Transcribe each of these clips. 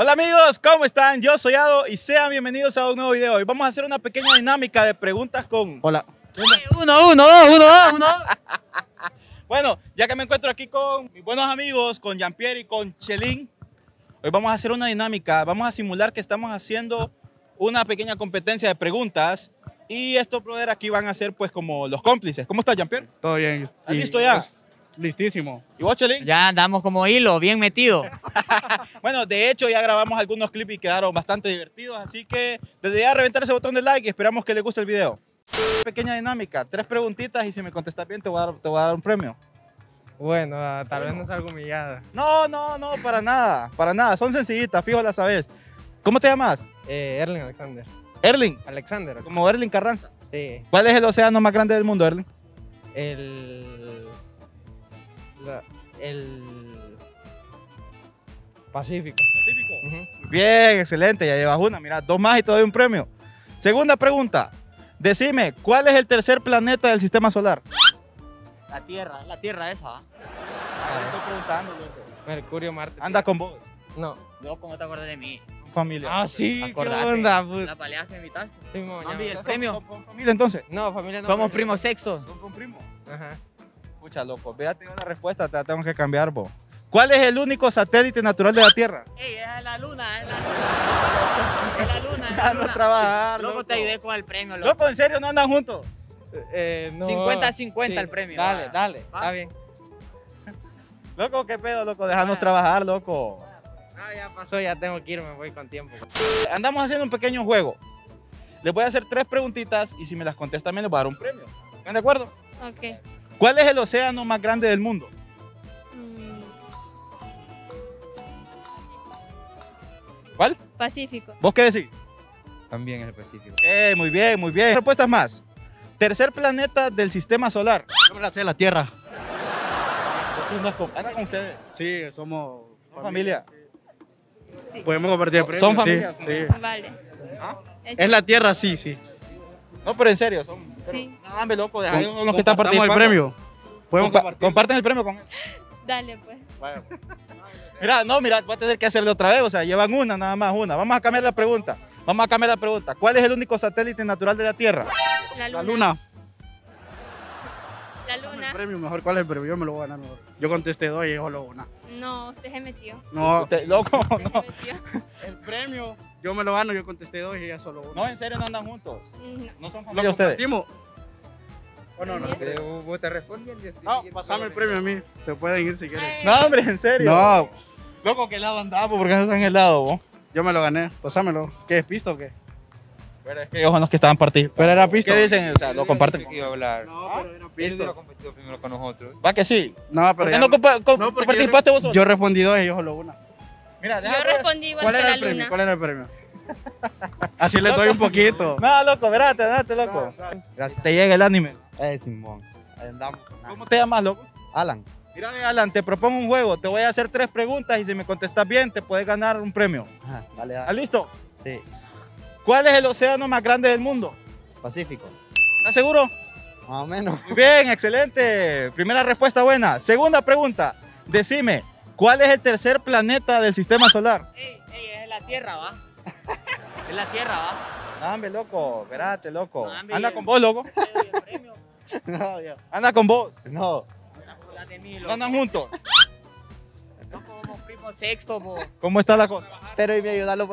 Hola amigos, ¿cómo están? Yo soy Ado y sean bienvenidos a un nuevo video. Hoy vamos a hacer una pequeña dinámica de preguntas con... Hola. Uno. Bueno, ya que me encuentro aquí con mis buenos amigos, con Jean-Pierre y con Chelín, hoy vamos a hacer una dinámica. Vamos a simular que estamos haciendo una pequeña competencia de preguntas. Y estos brothers aquí van a ser pues como los cómplices. ¿Cómo estás, Jean-Pierre? Todo bien. ¿Estás listo ya? Listísimo. ¿Y vos, Chelín? Ya andamos como hilo, bien metido. Bueno, de hecho ya grabamos algunos clips y quedaron bastante divertidos. Así que desde ya reventar ese botón de like y esperamos que les guste el video. Pequeña dinámica, 3 preguntitas y si me contestas bien te voy a dar un premio. Bueno, tal vez no salgo humillada. No, para nada. Son sencillitas, fijo las sabes. ¿Cómo te llamas? Erling Alexander. ¿Erling? Alexander. ¿Como Erling Carranza? Sí. ¿Cuál es el océano más grande del mundo, Erling? El Pacífico. ¿Pacífico? Uh-huh. Bien, excelente, ya llevas una. Mira, 2 más y te doy un premio. Segunda pregunta. Decime, ¿cuál es el tercer planeta del sistema solar? La Tierra esa. Estoy preguntando, loco. Mercurio, Marte. ¿Anda con vos? No. Yo como te acordé de mí. Familia. Ah, sí, acordate. ¿Qué onda? La paleada que invitaste. Sí, mami, ¿el premio? ¿Con familia entonces? No, familia no. ¿Somos primos sexos? ¿Con primo? Ajá. Escucha, loco, véate una respuesta, te la tengo que cambiar, vos. ¿Cuál es el único satélite natural de la Tierra? Ey, es la luna, es la luna. Ya no trabajar, loco. Te ayudé con el premio, loco. Loco, ¿en serio no andan juntos? No. 50-50 sí, el premio. Dale, ¿va? Está bien. Loco, ¿qué pedo, loco? Déjanos trabajar, loco. Ah, ya pasó, ya tengo que irme, voy con tiempo. Andamos haciendo un pequeño juego. Les voy a hacer 3 preguntitas y si me las contestan también les voy a dar un premio. ¿Están de acuerdo? Ok. ¿Cuál es el océano más grande del mundo? ¿Cuál? Pacífico. ¿Vos qué decís? También es el Pacífico. Muy bien, muy bien. Respuestas más. Tercer planeta del sistema solar. Yo me la sé, la Tierra. ¿Andan con ustedes? Sí, somos familia. Sí. ¿Podemos compartir el premio? Son familia. Sí. Vale. ¿Ah? ¿Es la Tierra? Sí. No, pero en serio, son... Sí. Nada, me loco, deja con los que están participando. ¿Compartamos el premio? ¿Podemos comparten el premio con él? Dale, pues. Bueno. Mira, voy a tener que hacerlo otra vez, o sea, llevan una, nada más una. Vamos a cambiar la pregunta. ¿Cuál es el único satélite natural de la Tierra? La luna. El premio mejor, ¿cuál es el premio? Yo me lo voy a ganar mejor. Yo contesté 2 y yo solo una. No, usted se metió. No, usted, loco, usted no. Se metió. El premio, yo me lo gano, yo contesté 2 y ella solo una. No, en serio, no andan juntos. No son familia ustedes. ¿Lo compartimos? ¿O no? Sí, vos te respondes. No, pasame el premio a mí. Se pueden ir si quieren. No, hombre, en serio. No. Loco, ¿qué lado andaba? ¿Por qué no están en el lado, vos? Yo me lo gané. Pásamelo. ¿Qué es pista o qué? Pero es que ellos son los que estaban participando. Pero era pista. ¿Qué dicen? O sea, lo comparten. No, pero era pista. Él competió primero con nosotros. ¿Va que sí? No, pero ya no. ¿No participaste vos solo? Yo respondí 2 y ellos solo una. Mira, yo respondí igual que la luna. ¿Cuál era el premio? Así le doy un poquito. No, loco, verate, loco. Te llega el anime. Simón. ¿Cómo te llamas, loco? Alan. Mira, Alan, te propongo un juego. Te voy a hacer 3 preguntas y si me contestas bien te puedes ganar un premio. Ajá, dale. ¿Estás listo? Sí. ¿Cuál es el océano más grande del mundo? Pacífico. ¿Estás seguro? Más o menos. Muy bien, excelente. Primera respuesta buena. Segunda pregunta. Decime, ¿cuál es el tercer planeta del sistema solar? Es la Tierra, ¿va? Es la Tierra, ¿va? No, hombre, loco. Espérate, loco. No, anda con vos, loco. No, yo. Anda con vos. No. No andan juntos. No, como primo sexto, vos. ¿Cómo está la cosa? Pero y me ayuda, los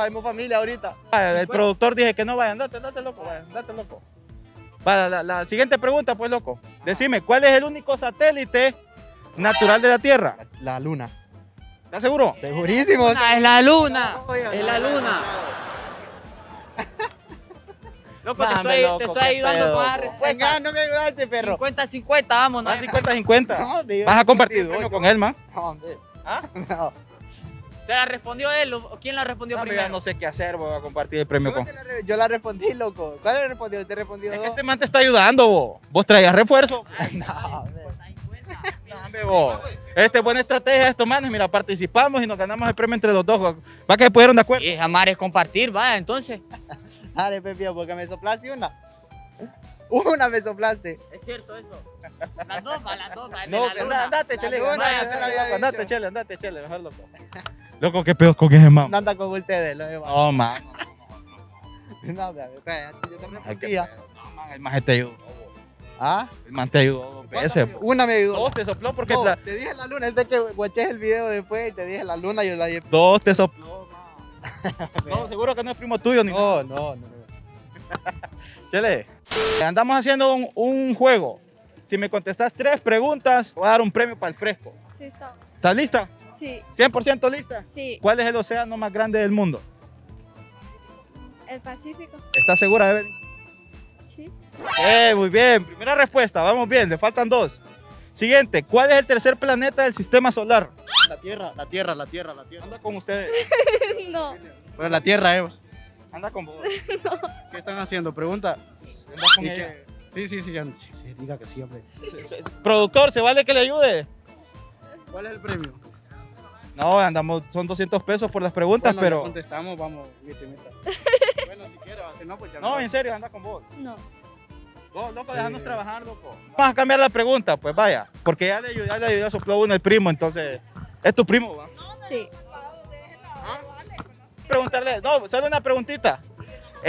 hacemos familia ahorita. El productor dice que no vayan. Andate, loco. Para la siguiente pregunta, pues, loco. Decime, ¿cuál es el único satélite natural de la Tierra? La Luna. ¿Estás seguro? Segurísimo. Es la luna. Loco, te estoy ayudando con la respuesta. No me ayudaste, perro. 50-50, vamos. Ah, 50-50. Vas a compartir con él, man. ¿Ah? No. ¿Te la respondió él o quién la respondió primero? Yo no sé qué hacer, voy a compartir el premio con... Yo la respondí, loco. ¿Cuál le respondió? ¿Te respondió? Es que este man te está ayudando, vos. ¿Vos traías refuerzo? No, vos. Este buena estrategia de estos manes, mira, participamos y nos ganamos el premio entre los dos. Va que se pudieron de acuerdo. Y jamás es compartir, va, entonces. Dale, Pepio, porque me soplaste una. Una me soplaste. Es cierto eso. Las dos, va. No, andate, Chele, mejor loco. Loco, ¿qué pedos con ese mamá? No anda con ustedes, lo demás. Oh, man. No, man, yo te respondía. No, man, el man te ayudó. ¿Ah? El man te ayudó. Una me ayudó. Dos te sopló porque... No, te dije la luna, es de que guaches el video después y te dije la luna y yo la llevo. Dos te sopló, man. No, seguro que no es primo tuyo ni nada. No, no, no. Chele, andamos haciendo un juego. Si me contestas 3 preguntas, voy a dar un premio para el fresco. Sí, está. ¿Estás lista? Sí. ¿100% lista? Sí. ¿Cuál es el océano más grande del mundo? El Pacífico. ¿Estás segura, Evelyn? Sí. Muy bien. Primera respuesta. Vamos bien. Le faltan 2. Siguiente. ¿Cuál es el tercer planeta del sistema solar? La Tierra. La Tierra. La Tierra. La Tierra. Anda con ustedes. No. Bueno, la Tierra, Evo. Anda con vos. No. ¿Qué están haciendo? Pregunta. Anda con ella. Sí. Se diga que siempre. Productor, ¿se vale que le ayude? ¿Cuál es el premio? No, andamos, son 200 pesos por las preguntas, bueno, pero... No contestamos, vamos, mete. Bueno, si quieres, si no, pues ya no. No, en serio, anda con vos. No. Vos, loco, sí. Déjanos trabajar, loco. Vamos a cambiar la pregunta, pues vaya. Porque ya le ayudó a sopló uno el primo, entonces... ¿Es tu primo, va? Sí. ¿Ah? Preguntarle, no, solo una preguntita.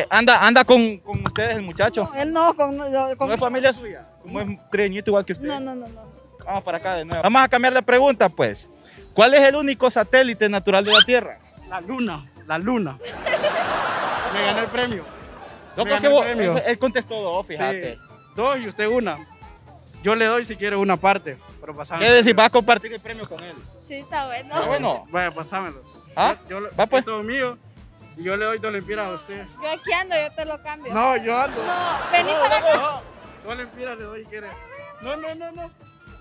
¿Anda con ustedes el muchacho? No, él no, con... ¿No es familia suya? ¿Cómo es treñito igual que usted? No. Vamos para acá de nuevo. Vamos a cambiar la pregunta, pues. ¿Cuál es el único satélite natural de la Tierra? La Luna, la Luna. Me ganó el premio. No, porque vos, él contestó 2, fíjate. Sí, 2 y usted 1. Yo le doy si quiere una parte. Pero pasámelo. ¿Qué decir? ¿Vas a compartir el premio con él? Sí, está bueno. Está bueno. Vaya, pasámelo. ¿Ah? Va pues. Todo mío. Y yo le doy dos lempiras a usted. Yo aquí ando, yo te lo cambio. No, yo ando. No, vení para acá. No, dos lempiras le doy y quiere. No.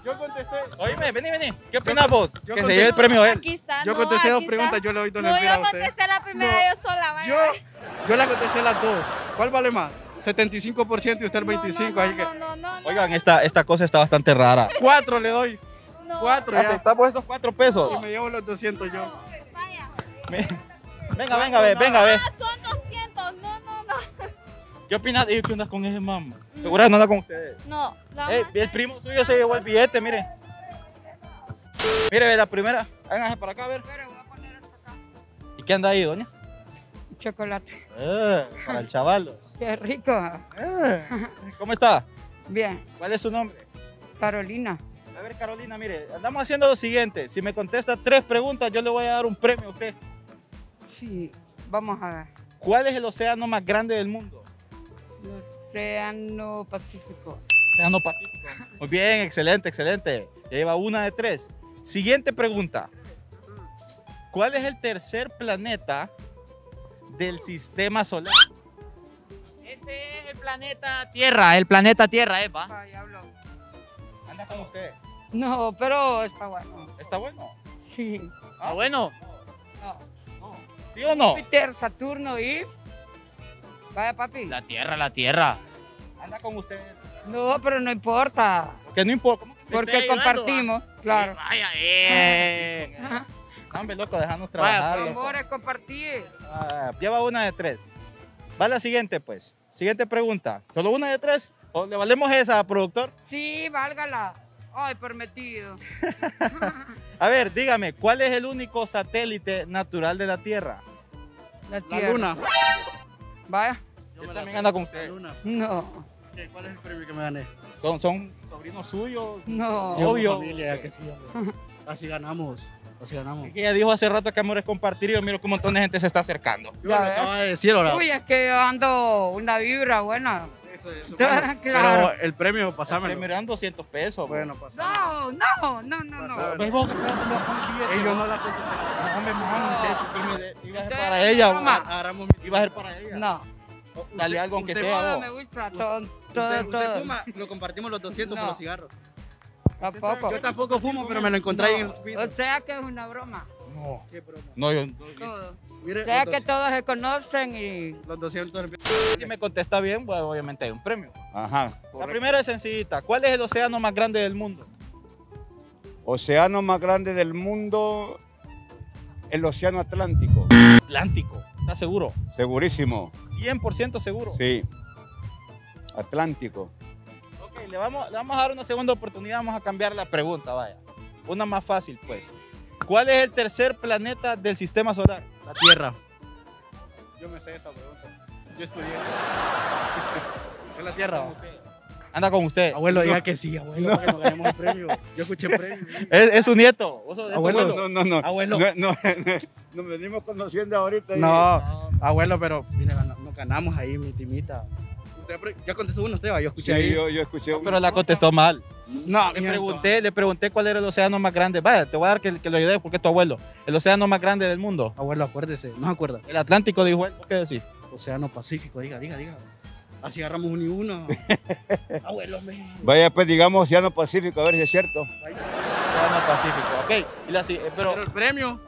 Yo contesté. Oíme, vení. ¿Qué opinas vos? Que se dio el premio él. Aquí está, yo contesté 2 preguntas, yo le doy 2 lempiras a usted. Yo contesté la primera yo sola, vaya. Yo la contesté las 2. ¿Cuál vale más? 75% y usted el 25%. No. Oigan, esta cosa está bastante rara. 4 le doy. 4. ¿Aceptamos esos 4 pesos? Y me llevo los 200 yo. Vaya. Venga, ve. Son 200, no. ¿Qué opinas de que andas con ese mamá? ¿Segura que no anda con ustedes? No. El primo suyo se llevó el billete, mire. Mire, la primera. Háganse para acá, a ver. Pero voy a poner hasta acá. ¿Y qué anda ahí, doña? Chocolate. Para el chaval. Qué rico. ¿Cómo está? Bien. ¿Cuál es su nombre? Carolina. A ver, Carolina, mire, andamos haciendo lo siguiente. Si me contesta 3 preguntas, yo le voy a dar un premio a usted. Sí, vamos a ver. ¿Cuál es el océano más grande del mundo? El océano Pacífico. Océano Pacífico. Muy bien, excelente. Ya lleva 1 de 3. Siguiente pregunta. ¿Cuál es el tercer planeta del sistema solar? Este es el planeta Tierra. El planeta Tierra, Eva. ¿Anda con usted? No, pero está bueno. ¿Está bueno? Sí. ¿Está bueno? No. ¿Sí o no? Júpiter, Saturno y... Vaya, papi. La Tierra. ¿Anda con ustedes? No, pero no importa. ¿Por qué no importa? Porque compartimos, ayudando, claro. Vaya, Hombre, loco, déjanos trabajar. Vaya, por favor, compartir. Lleva 1 de 3. Va la siguiente, pues. Siguiente pregunta. ¿Solo 1 de 3? ¿O le valemos esa, productor? Sí, válgala. Ay, prometido. A ver, dígame, ¿cuál es el único satélite natural de la Tierra? La Luna. Vaya. Yo también anda con usted. No. ¿Qué? ¿Cuál es el premio que me gané? ¿Son sobrinos suyos? No. Sí, obvio. Familia, que sí, Así ganamos. Es que ella dijo hace rato que amor es compartir y yo miro que un montón de gente se está acercando. Yo lo acabo de decir ahora. Uy, es que yo ando una vibra buena. Eso, claro. Pero el premio, pasámelo. El premio eran 200 pesos. Bueno, pasámelo. No. ¿Ves vos que me billete? Yo no la contesté. ¿Iba a ser para ella? ¿Iba a ser para ella? No. Dale algo aunque sea. Me gusta todo. Fuma, lo compartimos los 200 por los cigarros. Tampoco. Yo tampoco fumo, pero me lo encontré en el piso. O sea que es una broma. No. ¿Qué broma? No, yo... Todo. Mire, o sea que todos se conocen y... Los 200... Si me contesta bien, pues obviamente hay un premio. Ajá. Correcto. La primera es sencillita. ¿Cuál es el océano más grande del mundo? Océano más grande del mundo... El océano Atlántico. ¿Atlántico? ¿Estás seguro? Segurísimo. ¿100% seguro? Sí. Atlántico. Ok, le vamos a dar una segunda oportunidad. Vamos a cambiar la pregunta, vaya. Una más fácil, pues. ¿Cuál es el tercer planeta del sistema solar? La Tierra. Yo me sé esa pregunta. Yo estudié. ¿Es la Tierra? Anda con usted. Abuelo, no. Diga que sí, abuelo. No. Bueno, ganemos el premio. Yo escuché el premio. Es su nieto. ¿Vos sos de abuelo? Abuelo, no. Abuelo. No. Nos venimos conociendo ahorita. No, abuelo, pero mire, nos ganamos ahí, mi timita. Usted, ya contestó uno, Esteban. Yo escuché. Sí, yo escuché. No, pero la contestó mal. No, le pregunté cuál era el océano más grande. Vaya, te voy a dar que lo ayudes porque es tu abuelo. El océano más grande del mundo. Abuelo, acuérdese, no se acuerda. El Atlántico, dijo él. ¿Qué decís? Océano Pacífico, diga. Así agarramos uno y uno. Abuelo, me... Vaya, pues digamos Océano Pacífico, a ver si es cierto. Océano Pacífico, ok. Y pero el premio,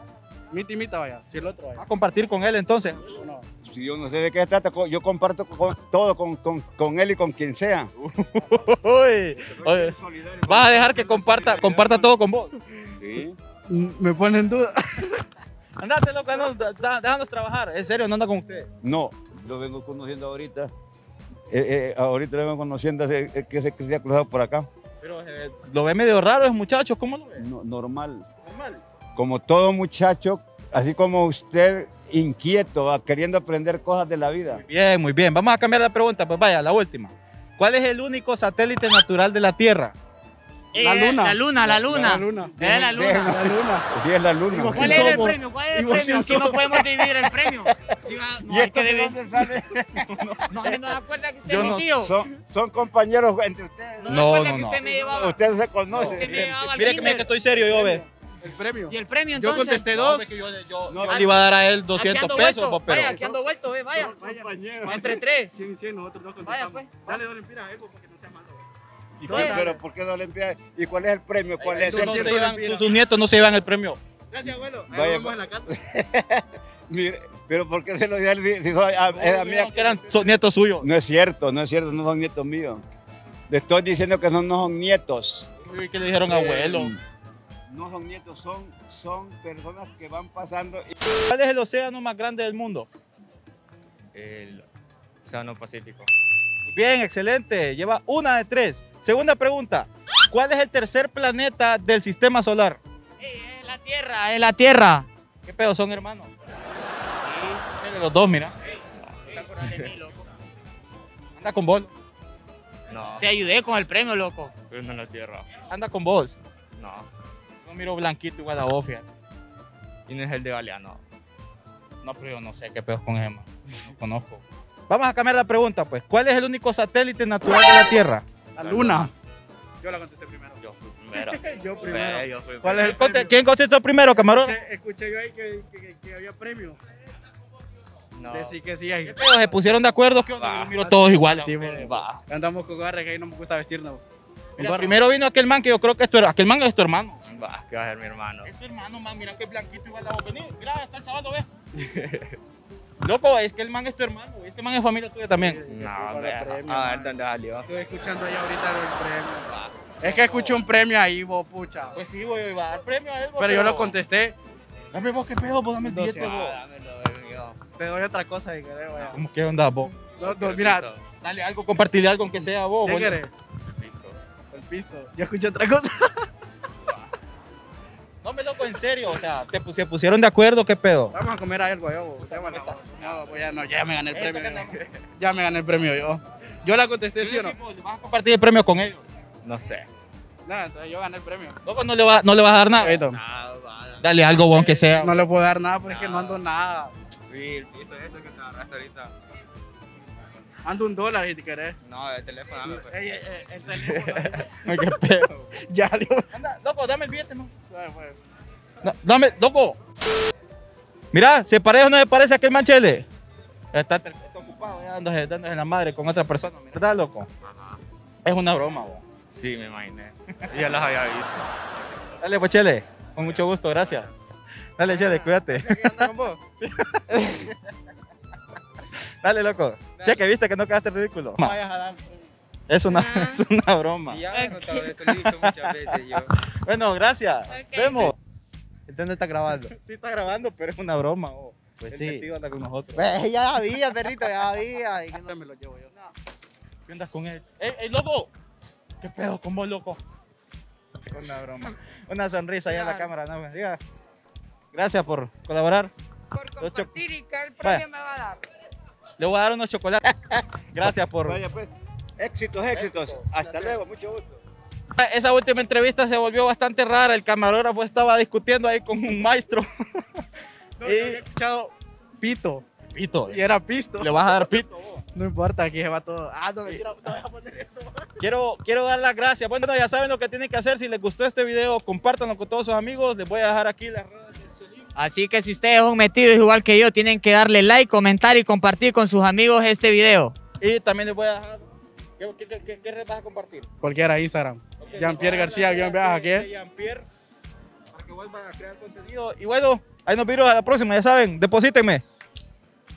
mita, vaya. Si el otro, vaya. ¿Va a compartir con él entonces? No. Si yo no sé de qué se trata, yo comparto todo con él y con quien sea. Uy. Oye, ¿vas a dejar que comparta todo con vos? Sí. Me pone en duda. Andate, loco, déjanos trabajar. En serio, no anda con usted. No, lo vengo conociendo ahorita. Ahorita lo vengo conociendo que se ha cruzado por acá. Pero lo ve medio raro, muchachos. ¿Cómo lo ve? No, normal. Normal. Como todo muchacho, así como usted, inquieto, queriendo aprender cosas de la vida. Muy bien, muy bien. Vamos a cambiar la pregunta, pues vaya, la última. ¿Cuál es el único satélite natural de la Tierra? La luna. La luna. Era la luna. Sí, es la luna. ¿Cuál es el premio? Si no podemos dividir el premio. No hay que dividir. No se acuerda que usted es mi tío. Son compañeros entre ustedes. No. Usted me llevaba. Ustedes se conocen. Mire que estoy serio, yo ve. El premio. ¿Y el premio entonces? Yo contesté dos. Yo le iba a dar a él 200 pesos. Vaya, aquí ando vuelto, ve, vaya. Entre tres. Sí, nosotros dos contestamos. Vaya, pues. Dale, doble empira a él porque no sea malo. ¿Pero por qué no le envías? ¿Y cuál es el premio? ¿Cuál es el premio? Sus nietos no se llevan el premio. Gracias, abuelo. Ahí vaya, vamos en la casa. Mire, pero ¿por qué se lo dieron si soy amiga? Que eran nietos suyos. No es cierto, no son nietos míos. Le estoy diciendo que no son nietos. ¿Y qué le dijeron abuelo? No son nietos, son personas que van pasando. ¿Cuál es el océano más grande del mundo? El Océano Pacífico. Bien, excelente. Lleva 1 de 3. Segunda pregunta. ¿Cuál es el tercer planeta del sistema solar? Es la Tierra, ¿Qué pedo? ¿Son hermanos? Sí. De los dos, mira. Sí. Sí. De mí, loco. Anda con vos. No. Te ayudé con el premio, loco. Pero no es la Tierra. Anda con vos. No. No miro blanquito igual a vos, fíjate. Y no es el de Galeano. No, pero yo no sé qué pedo con Emma. No conozco. Vamos a cambiar la pregunta, pues. ¿Cuál es el único satélite natural de la Tierra? La Luna. Yo la contesté primero. Yo primero. ¿Cuál es el premio? ¿Quién contestó primero, camarón? Escuché yo ahí que había premio. No. Decir que sí hay. Pero se pusieron de acuerdo que los miro todos iguales. Sí, andamos con garra que ahí no me gusta vestirnos. Mira, primero vino aquel man que yo creo que aquel man es tu hermano. Bah, que va a ser mi hermano. Es tu hermano, man. Mira que blanquito igual a vos. Vení, mira, está el chaval, ¿ves? Loco, es que el man es tu hermano, este man es familia tuya también. No, premio, a ver dónde salió. Estoy escuchando ahí ahorita el premio. Ah, es que escuché un premio ahí, vos, pucha. Pues sí, yo iba a dar premio a él, vos. Pero yo lo contesté. Dame vos, qué pedo, vos dame el billete, vos. Dámelo, te doy otra cosa si querés, vos. ¿Cómo qué onda, vos? No, mira, dale algo, compartirle algo, aunque sea vos. ¿Qué querés? El pisto. Yo escuché otra cosa. No me loco, en serio, o sea, se pusieron de acuerdo, ¿qué pedo? Vamos a comer a él, güey. Ya me gané el premio. Ya me gané el premio yo. Yo la contesté, ¿sí o no? ¿Vas a compartir el premio con ellos? No sé. Nada, entonces yo gané el premio. Loco, ¿no le vas a dar nada? Nada, vale. Dale algo, güey, aunque sea. No le puedo dar nada porque es que no ando nada. Sí, el pisto es ese que te agarraste ahorita. Ando $1 si te querés. No, el teléfono, dame. El teléfono. No, qué pedo. Ya, anda, loco, dame el billete, ¿no? No, dame, loco. Mira, ¿se parece o no se parece a aquel manchele? Está ocupado, ya dándose la madre con otra persona, ¿verdad, loco? Ajá. Es una broma, vos. Sí, me imaginé. Ya las había visto. Dale, pues, Chele. Con mucho gusto, gracias. Dale, Chele, cuídate. ¿Con vos? Sí. Dale, loco. Che, que viste que no quedaste ridículo. No vayas a dar. Es una broma. Ya me he notado eso, lo he visto muchas veces yo. Bueno, gracias. Okay. Vemos. ¿Entonces está grabando? Sí, está grabando, pero es una broma. Oh. Pues sí. Él anda con nosotros. Pues ya había, perrito, ya había. Y no me lo llevo yo. No. ¿Qué andas con él? ¡Ey, loco! ¿Qué pedo con vos, loco? Una broma. Una sonrisa allá en la cámara, no me digas. Gracias por colaborar. Por compartir y que el premio me va a dar. Le voy a dar unos chocolates. Gracias por... Vaya pues. Éxitos, éxitos. Éxito. Hasta luego, mucho gusto. Esa última entrevista se volvió bastante rara. El camarógrafo estaba discutiendo ahí con un maestro. No, y... yo había escuchado pito. Pito. Y era pisto. Le vas a dar pito. No importa, aquí se va todo. Ah, no, mentira, no voy a poner eso. Quiero dar las gracias. Bueno, ya saben lo que tienen que hacer. Si les gustó este video, compártanlo con todos sus amigos. Les voy a dejar aquí las redes. Así que si ustedes son metidos igual que yo, tienen que darle like, comentar y compartir con sus amigos este video. Y también les voy a dejar... ¿Qué red vas a compartir? Cualquiera, Instagram. Okay, Jean-Pierre García, guión bajo aquí. Jean-Pierre, para que vuelvan a crear contenido. Y bueno, ahí nos vemos a la próxima, ya saben, deposítenme.